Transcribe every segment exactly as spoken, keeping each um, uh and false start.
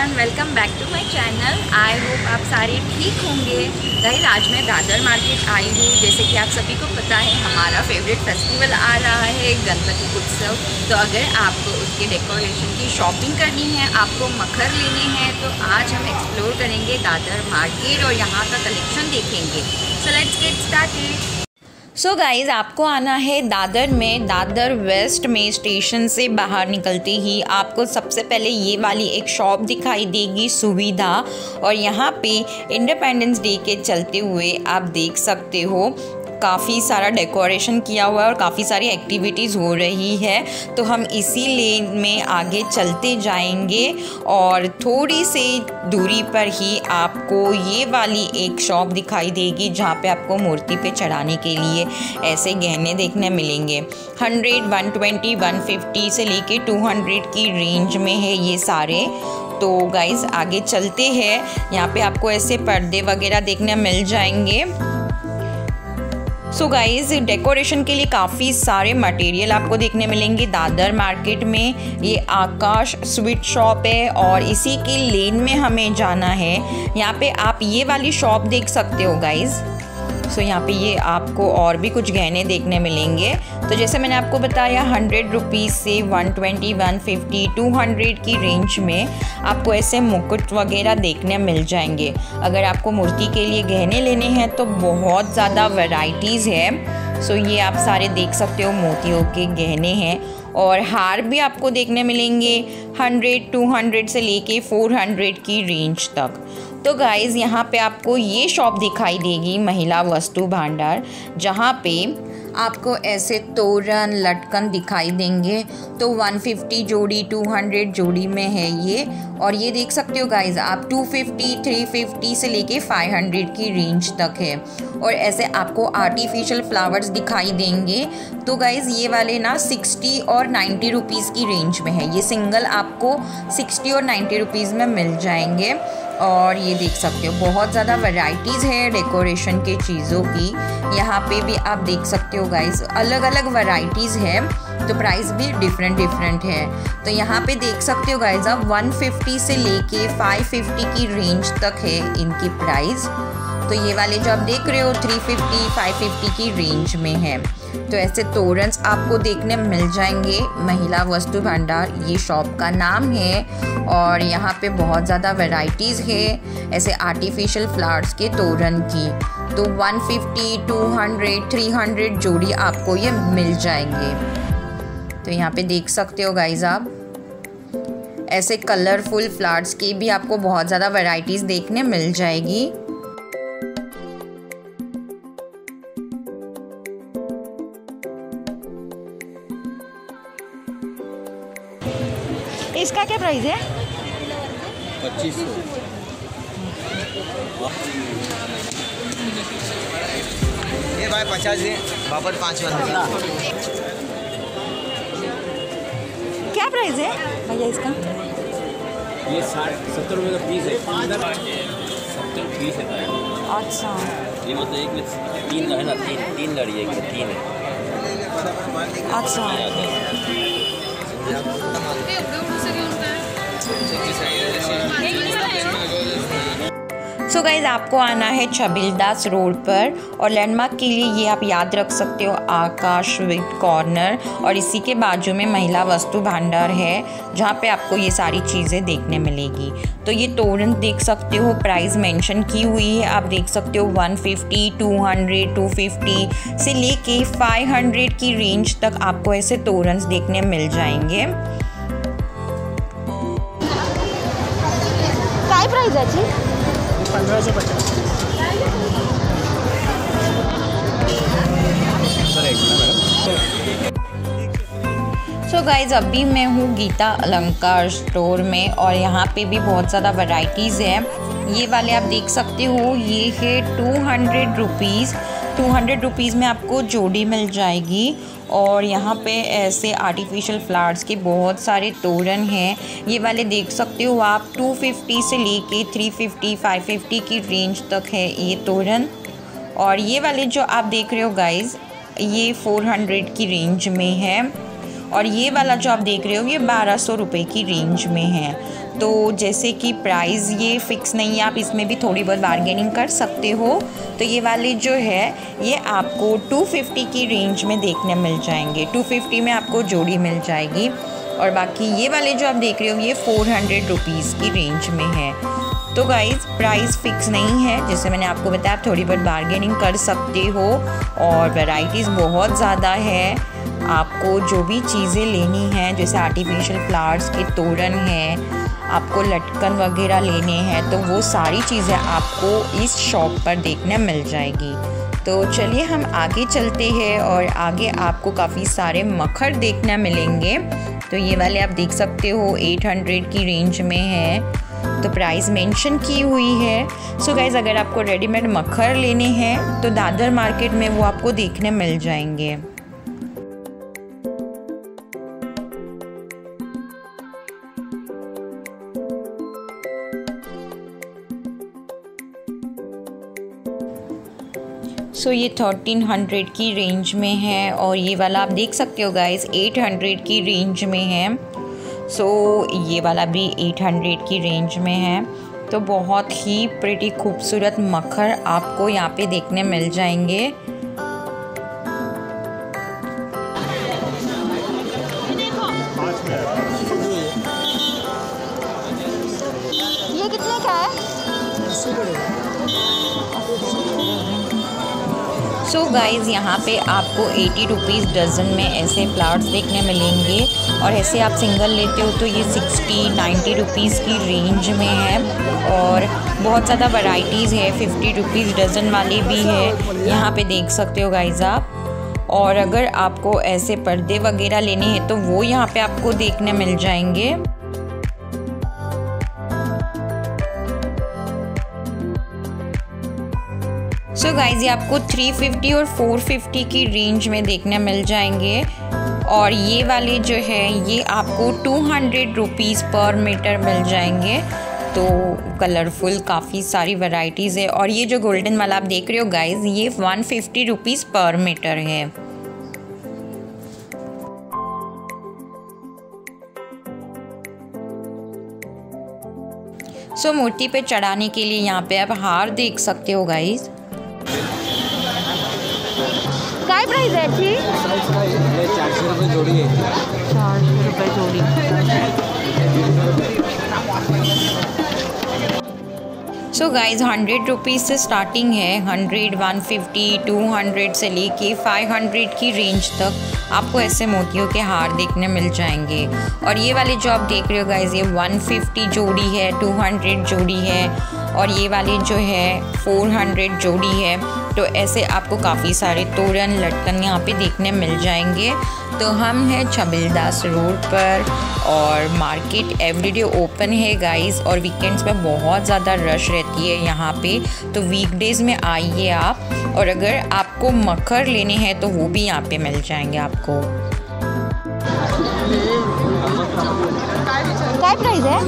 Everyone, welcome back to my channel. I hope आप सारे ठीक होंगे। गाइस, आज मैं दादर मार्केट आई हूँ। जैसे कि आप सभी को पता है, हमारा फेवरेट फेस्टिवल आ रहा है गणपति उत्सव। तो अगर आपको उसके डेकोरेशन की शॉपिंग करनी है, आपको मखर लेने हैं, तो आज हम एक्सप्लोर करेंगे दादर मार्केट और यहाँ का कलेक्शन देखेंगे। So let's get started. So guys, आपको आना है दादर में। दादर वेस्ट में स्टेशन से बाहर निकलते ही आपको सबसे पहले ये वाली एक शॉप दिखाई देगी, सुविधा। और यहाँ पे इंडिपेंडेंस डे के चलते हुए आप देख सकते हो काफ़ी सारा डेकोरेशन किया हुआ है और काफ़ी सारी एक्टिविटीज़ हो रही है। तो हम इसी लेन में आगे चलते जाएंगे और थोड़ी सी दूरी पर ही आपको ये वाली एक शॉप दिखाई देगी, जहाँ पे आपको मूर्ति पे चढ़ाने के लिए ऐसे गहने देखने मिलेंगे। Hundred, one twenty, one fifty से लेके टू हंड्रेड की रेंज में है ये सारे। तो गाइज़, आगे चलते हैं। यहाँ पे आपको ऐसे पर्दे वगैरह देखने मिल जाएंगे। सो गाइज़, डेकोरेशन के लिए काफ़ी सारे मटेरियल आपको देखने मिलेंगे दादर मार्केट में। ये आकाश स्वीट शॉप है और इसी की लेन में हमें जाना है। यहाँ पे आप ये वाली शॉप देख सकते हो गाइज़। सो यहाँ पे ये आपको और भी कुछ गहने देखने मिलेंगे। तो जैसे मैंने आपको बताया, हंड्रेड रुपीज़ से one twenty one fifty two hundred की रेंज में आपको ऐसे मुकुट वगैरह देखने मिल जाएंगे। अगर आपको मूर्ति के लिए गहने लेने हैं तो बहुत ज़्यादा वैराइटीज़ है। सो ये आप सारे देख सकते हो, मोतियों के गहने हैं। और हार भी आपको देखने मिलेंगे हंड्रेड, टू हंड्रेड से लेके फोर हंड्रेड की रेंज तक। तो गाइज़, यहाँ पे आपको ये शॉप दिखाई देगी, महिला वस्तु भंडार, जहाँ पे आपको ऐसे तोरण लटकन दिखाई देंगे। तो वन फिफ्टी जोड़ी, टू हंड्रेड जोड़ी में है ये। और ये देख सकते हो गाइज़ आप टू फिफ्टी, थ्री फिफ्टी से लेके फाइव हंड्रेड की रेंज तक है। और ऐसे आपको आर्टिफिशियल फ्लावर्स दिखाई देंगे। तो गाइज़, ये वाले ना सिक्सटी और नाइन्टी रुपीज़ की रेंज में है। ये सिंगल आपको सिक्सटी और नाइन्टी रुपीज़ में मिल जाएंगे। और ये देख सकते हो, बहुत ज़्यादा वैराइटीज़ है डेकोरेशन के चीज़ों की। यहाँ पे भी आप देख सकते हो गाइज़, अलग अलग वैराइटीज़ है। तो प्राइस भी डिफरेंट डिफरेंट है। तो यहाँ पे देख सकते हो गाइज़ आप वन फिफ्टी से लेके फाइव फिफ्टी की रेंज तक है इनकी प्राइस। तो ये वाले जो आप देख रहे हो थ्री फिफ्टी, फाइव फिफ्टी की रेंज में है। तो ऐसे तोरन्स आपको देखने मिल जाएंगे। महिला वस्तु भंडार ये शॉप का नाम है। और यहाँ पे बहुत ज़्यादा वैराइटीज़ है ऐसे आर्टिफिशियल फ्लावर्स के तोरण की। तो one fifty, two hundred, three hundred जोड़ी आपको ये मिल जाएंगे। तो यहाँ पे देख सकते हो गाइज़ आप ऐसे कलरफुल फ्लावर्स की भी आपको बहुत ज़्यादा वैराइटीज़ देखने मिल जाएगी। इसका क्या प्राइस है? पच्चीस सौ। ये भाई पचास है, बाबर पाँच वाला। क्या प्राइस है भैया इसका? ये साठ सत्तर रुपये का पीस है। सत्तर पीस है भाई। अच्छा, ये मतलब एक में तीन है ना, तीन तीन लड़ी है, तीन है। अच्छा, सो so गाइज़, आपको आना है छबिलदास रोड पर। और लैंडमार्क के लिए ये आप याद रख सकते हो, आकाश स्वीट कॉर्नर। और इसी के बाजू में महिला वस्तु भंडार है, जहाँ पे आपको ये सारी चीज़ें देखने मिलेगी। तो ये तोरण देख सकते हो, प्राइस मेंशन की हुई है। आप देख सकते हो one fifty, two hundred, two fifty से लेके फाइव हंड्रेड की रेंज तक आपको ऐसे तोरण देखने मिल जाएंगे। क्या प्राइस है जी? सो गाइज़, अभी मैं हूँ गीता अलंकार स्टोर में और यहाँ पे भी बहुत ज़्यादा वैराइटीज़ है। ये वाले आप देख सकते हो, ये है two hundred rupees. Two hundred rupees में आपको जोड़ी मिल जाएगी। और यहाँ पे ऐसे आर्टिफिशियल फ्लावर्स के बहुत सारे तोरण हैं। ये वाले देख सकते हो आप टू फिफ्टी से लेके थ्री फिफ्टी, फाइव फिफ्टी की रेंज तक है ये तोरण। और ये वाले जो आप देख रहे हो गाइज़, ये फोर हंड्रेड की रेंज में है। और ये वाला जो आप देख रहे हो, ये बारह सौ रुपये की रेंज में है। तो जैसे कि प्राइस ये फ़िक्स नहीं है, आप इसमें भी थोड़ी बहुत बार्गेनिंग कर सकते हो। तो ये वाले जो है ये आपको दो सौ पचास की रेंज में देखने मिल जाएंगे, दो सौ पचास में आपको जोड़ी मिल जाएगी। और बाकी ये वाले जो आप देख रहे हो ये चार सौ रुपीस की रेंज में है। तो गाइज़ प्राइस फिक्स नहीं है, जैसे मैंने आपको बताया आप थोड़ी बहुत बार्गेनिंग कर सकते हो और वैरायटीज़ बहुत ज़्यादा है। आपको जो भी चीज़ें लेनी हैं, जैसे आर्टिफिशियल फ्लावर्स के तोरण हैं, आपको लटकन वगैरह लेने हैं, तो वो सारी चीज़ें आपको इस शॉप पर देखने मिल जाएगी। तो चलिए हम आगे चलते हैं और आगे आपको काफ़ी सारे मखर देखने मिलेंगे। तो ये वाले आप देख सकते हो आठ सौ की रेंज में है, तो प्राइस मेंशन की हुई है। सो गाइज़ अगर आपको रेडीमेड मखर लेने हैं तो दादर मार्केट में वो आपको देखने मिल जाएंगे। सो so, ये तेरह सौ की रेंज में है और ये वाला आप देख सकते हो गाइज़ आठ सौ की रेंज में है। सो so, ये वाला भी आठ सौ की रेंज में है। तो बहुत ही प्रिटी खूबसूरत मखर आपको यहाँ पे देखने मिल जाएंगे। ये कितने का है? सो गाइज यहाँ पे आपको अस्सी रुपीस डजन में ऐसे फ्लावर्स देखने मिलेंगे और ऐसे आप सिंगल लेते हो तो ये साठ नब्बे रुपीस की रेंज में है। और बहुत ज़्यादा वैरायटीज़ है, पचास रुपीस डजन वाली भी है, यहाँ पे देख सकते हो गाइज़ आप। और अगर आपको ऐसे पर्दे वगैरह लेने हैं तो वो यहाँ पे आपको देखने मिल जाएंगे। सो so गाइज़ ये आपको तीन सौ पचास और चार सौ पचास की रेंज में देखने मिल जाएंगे। और ये वाले जो है ये आपको दो सौ रुपीस पर मीटर मिल जाएंगे। तो कलरफुल काफ़ी सारी वैरायटीज़ है। और ये जो गोल्डन वाला आप देख रहे हो गाइज़ ये एक सौ पचास रुपीस पर मीटर है। सो so, मूर्ति पे चढ़ाने के लिए यहाँ पे आप हार देख सकते हो गाइज़। क्या प्राइस है जी? चार सौ रुपये जोड़ी है। चार सौ रुपये जोड़ी। सो गाइज हंड्रेड रुपीज़ से स्टार्टिंग है, hundred one fifty two hundred से लेके फाइव हंड्रेड की रेंज तक आपको ऐसे मोतियों के हार देखने मिल जाएंगे। और ये वाले जो आप देख रहे हो गाइज़ ये एक सौ पचास जोड़ी है, दो सौ जोड़ी है और ये वाले जो है चार सौ जोड़ी है। तो ऐसे आपको काफ़ी सारे तोरण लटकन यहाँ पे देखने मिल जाएंगे। तो हम हैं छबिलदास रोड पर और मार्केट एवरीडे ओपन है गाइज़ और वीकेंड्स पर बहुत ज़्यादा रश रहती है यहाँ पे। तो वीकडेज़ में आइए आप, और अगर आपको मखर लेने हैं तो वो भी यहाँ पे मिल जाएंगे आपको। क्या प्राइस है?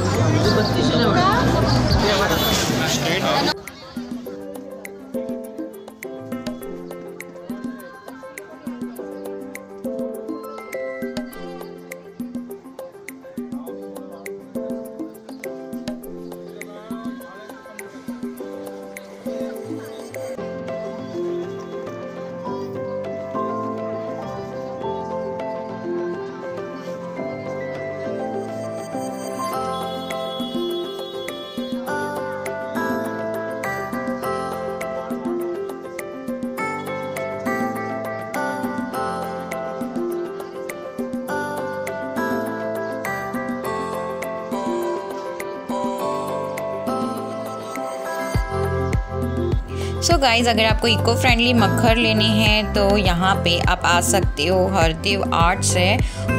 सो so गाइज़ अगर आपको इको फ्रेंडली मखर लेने हैं तो यहाँ पे आप आ सकते हो, हरदेव आर्ट्स है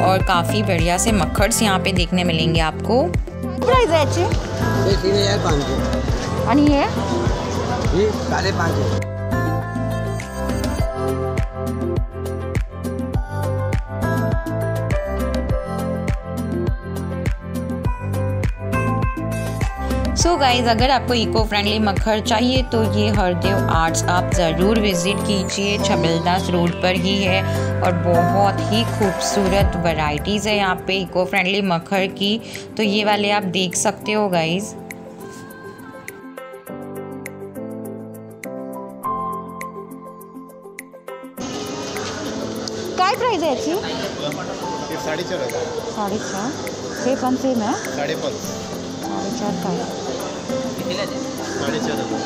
और काफ़ी बढ़िया से मखर्स यहाँ पे देखने मिलेंगे आपको। प्राइस है अच्छे? ये सो so गाइज, अगर आपको इको फ्रेंडली मखर चाहिए तो ये हरदेव आर्ट्स आप ज़रूर विज़िट कीजिए। छबिलदास रोड पर ही है और बहुत ही खूबसूरत वैरायटीज़ है यहाँ पे इको फ्रेंडली मखर की। तो ये वाले आप देख सकते हो गाइज। क्या प्राइस है इसकी? ये साढ़े चार हजार। साढ़े चार छः पाँच सेम है। साढ़े पाँच साढ़े चार का है। साढ़े चार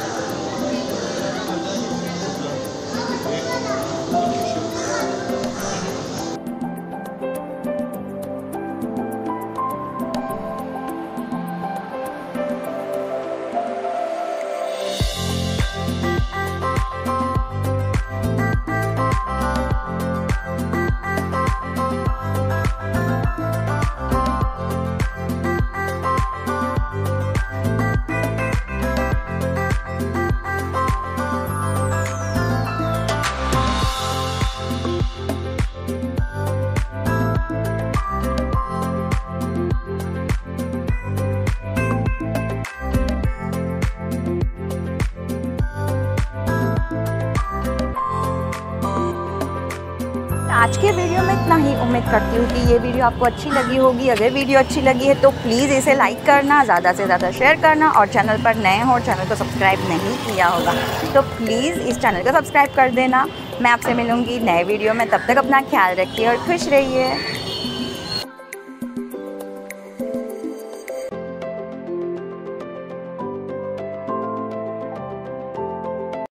आज के वीडियो में इतना ही। उम्मीद करती हूँ कि ये वीडियो आपको अच्छी लगी होगी। अगर वीडियो अच्छी लगी है तो प्लीज़ इसे लाइक करना, ज़्यादा से ज़्यादा शेयर करना और चैनल पर नए हो और चैनल को सब्सक्राइब नहीं किया होगा तो प्लीज़ इस चैनल को सब्सक्राइब कर देना। मैं आपसे मिलूँगी नए वीडियो में, तब तक अपना ख्याल रखिए और खुश रहिए।